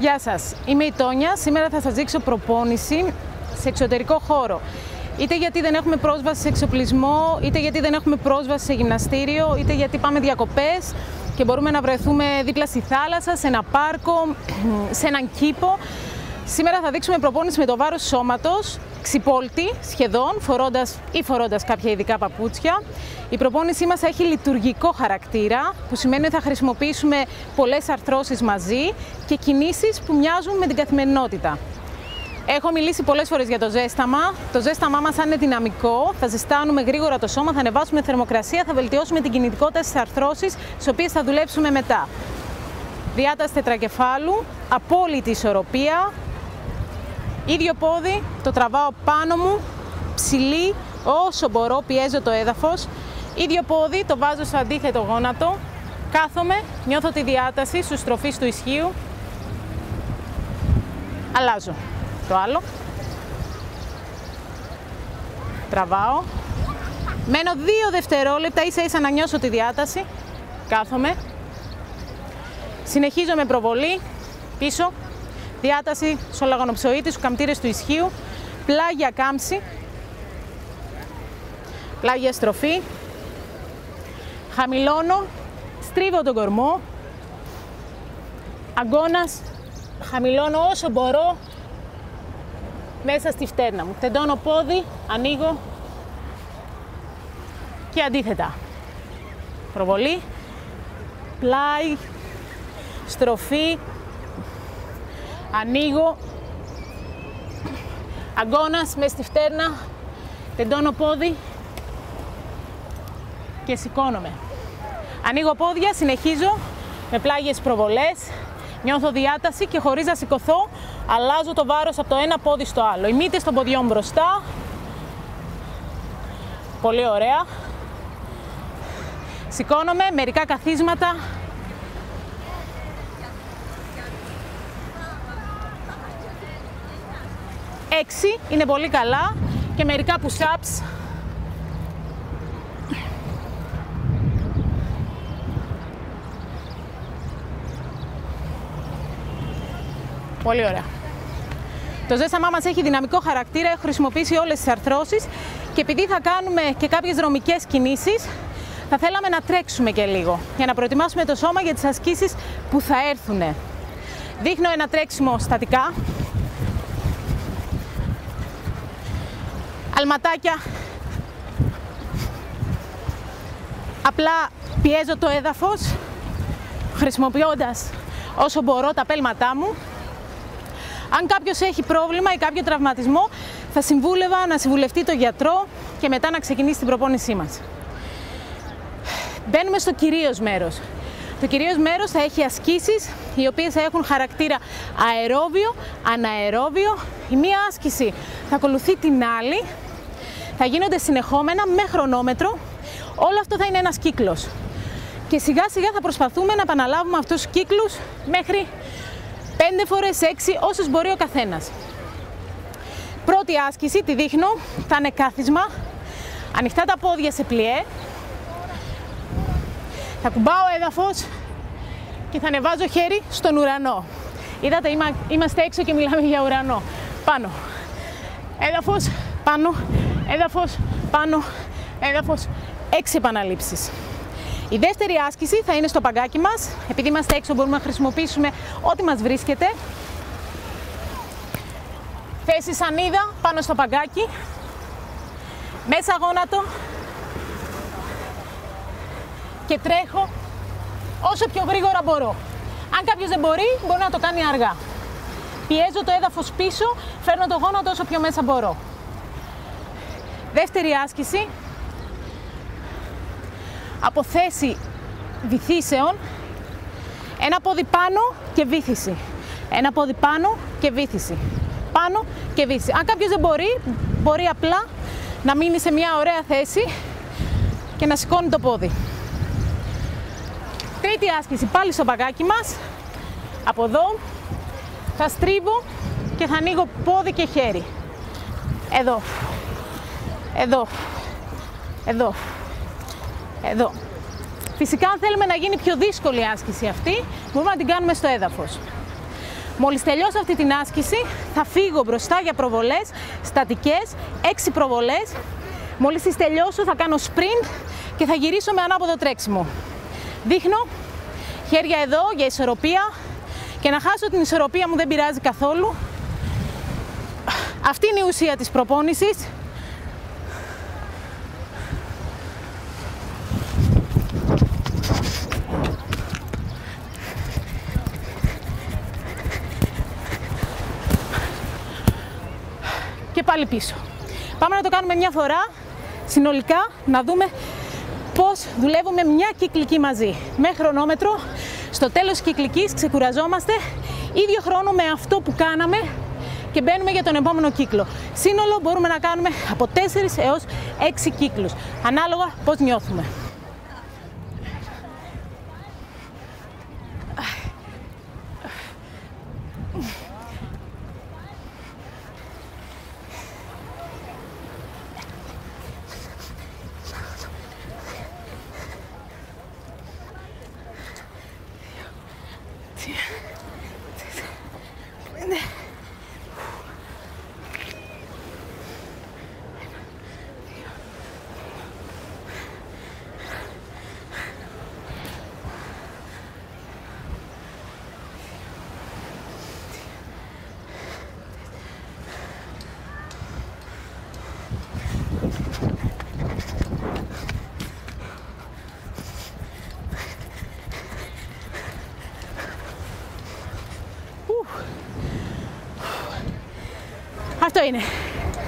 Γεια σας, είμαι η Τόνια. Σήμερα θα σας δείξω προπόνηση σε εξωτερικό χώρο. Είτε γιατί δεν έχουμε πρόσβαση σε εξοπλισμό, είτε γιατί δεν έχουμε πρόσβαση σε γυμναστήριο, είτε γιατί πάμε διακοπές και μπορούμε να βρεθούμε δίπλα στη θάλασσα, σε ένα πάρκο, σε έναν κήπο. Σήμερα θα δείξουμε προπόνηση με το βάρος σώματος, ξυπόλτη σχεδόν, φορώντας κάποια ειδικά παπούτσια. Η προπόνησή μας έχει λειτουργικό χαρακτήρα, που σημαίνει ότι θα χρησιμοποιήσουμε πολλές αρθρώσεις μαζί και κινήσεις που μοιάζουν με την καθημερινότητα. Έχω μιλήσει πολλές φορές για το ζέσταμα. Το ζέσταμά μας θα είναι δυναμικό, θα ζεστάνουμε γρήγορα το σώμα, θα ανεβάσουμε θερμοκρασία, θα βελτιώσουμε την κινητικότητα στις αρθρώσεις, στις οποίες θα δουλέψουμε μετά. Διάταση τετρακεφάλου, απόλυτη ισορροπία. Ίδιο πόδι, το τραβάω πάνω μου, ψηλή, όσο μπορώ, πιέζω το έδαφος. Ίδιο πόδι, το βάζω στο αντίθετο γόνατο, κάθομαι, νιώθω τη διάταση στους στροφείς του ισχύου. Αλλάζω το άλλο. Τραβάω. Μένω 2 δευτερόλεπτα, ίσα ίσα να νιώσω τη διάταση. Κάθομαι. Συνεχίζω με προβολή, πίσω. Διάταση σολαγονοψοίτη, στους καμπτήρες του ισχύου, πλάγια κάμψη, πλάγια στροφή, χαμηλώνω, στρίβω τον κορμό, αγκώνας, χαμηλώνω όσο μπορώ μέσα στη φτέρνα μου. Τεντώνω πόδι, ανοίγω και αντίθετα. Προβολή, πλάι, στροφή, ανοίγω, αγκώνας μες στη φτέρνα, τεντώνω πόδι και σηκώνομαι. Ανοίγω πόδια, συνεχίζω με πλάγιες προβολές, νιώθω διάταση και χωρίς να σηκωθώ, αλλάζω το βάρος από το ένα πόδι στο άλλο. Οι μύτες των ποδιών μπροστά, πολύ ωραία. Σηκώνομαι, μερικά καθίσματα. Έξι, είναι πολύ καλά και μερικά push-ups. Πολύ ωραία. Το ζέσταμά μας έχει δυναμικό χαρακτήρα, έχω χρησιμοποιήσει όλες τις αρθρώσεις και επειδή θα κάνουμε και κάποιες δρομικές κινήσεις, θα θέλαμε να τρέξουμε και λίγο για να προετοιμάσουμε το σώμα για τις ασκήσεις που θα έρθουν. Δείχνω ένα τρέξιμο στατικά. Αλματάκια, απλά πιέζω το έδαφος, χρησιμοποιώντας όσο μπορώ τα πέλματά μου. Αν κάποιος έχει πρόβλημα ή κάποιο τραυματισμό, θα συμβούλευα να συμβουλευτεί τον γιατρό και μετά να ξεκινήσει την προπόνησή μας. Μπαίνουμε στο κυρίως μέρος. Το κυρίως μέρος θα έχει ασκήσεις, οι οποίες θα έχουν χαρακτήρα αερόβιο, αναερόβιο. Η μία άσκηση θα ακολουθεί την άλλη. Θα γίνονται συνεχόμενα με χρονόμετρο. Όλο αυτό θα είναι ένας κύκλος. Και σιγά σιγά θα προσπαθούμε να επαναλάβουμε αυτούς τους κύκλους μέχρι 5 φορές, 6, όσους μπορεί ο καθένας. Πρώτη άσκηση, τη δείχνω, θα είναι κάθισμα. Ανοιχτά τα πόδια σε πλιέ. Θα κουμπάω έδαφος και θα ανεβάζω χέρι στον ουρανό. Είδατε, είμαστε έξω και μιλάμε για ουρανό. Πάνω. Έδαφος, πάνω, έδαφος, πάνω, έδαφος. 6 επαναλήψεις. Η δεύτερη άσκηση θα είναι στο παγκάκι μας. Επειδή είμαστε έξω μπορούμε να χρησιμοποιήσουμε ό,τι μας βρίσκεται. Θέση σανίδα πάνω στο παγκάκι. Μέσα γόνατο. Και τρέχω όσο πιο γρήγορα μπορώ. Αν κάποιος δεν μπορεί, μπορεί να το κάνει αργά. Πιέζω το έδαφος πίσω, φέρνω το γόνατο όσο πιο μέσα μπορώ. Δεύτερη άσκηση. Από θέση βυθίσεων. Ένα πόδι πάνω και βύθιση. Ένα πόδι πάνω και βύθιση. Πάνω και βύθιση. Αν κάποιος δεν μπορεί, μπορεί απλά να μείνει σε μια ωραία θέση και να σηκώνει το πόδι. Τρίτη άσκηση, πάλι στο παγκάκι μας. Από εδώ θα στρίβω και θα ανοίγω πόδι και χέρι. Εδώ. Εδώ. Εδώ. Εδώ. Φυσικά, αν θέλουμε να γίνει πιο δύσκολη η άσκηση αυτή, μπορούμε να την κάνουμε στο έδαφος. Μόλις τελειώσω αυτή την άσκηση θα φύγω μπροστά για προβολές, στατικές, 6 προβολές. Μόλις τις τελειώσω θα κάνω sprint και θα γυρίσω με ανάποδο τρέξιμο. Δείχνω χέρια εδώ για ισορροπία και να χάσω την ισορροπία μου δεν πειράζει καθόλου. Αυτή είναι η ουσία της προπόνησης. Και πάλι πίσω. Πάμε να το κάνουμε μια φορά, συνολικά, να δούμε πώς δουλεύουμε μια κυκλική μαζί. Με χρονόμετρο, στο τέλος κυκλικής ξεκουραζόμαστε, ίδιο χρόνο με αυτό που κάναμε και μπαίνουμε για τον επόμενο κύκλο. Σύνολο μπορούμε να κάνουμε από 4 έως 6 κύκλους, ανάλογα πώς νιώθουμε. Αυτό είναι.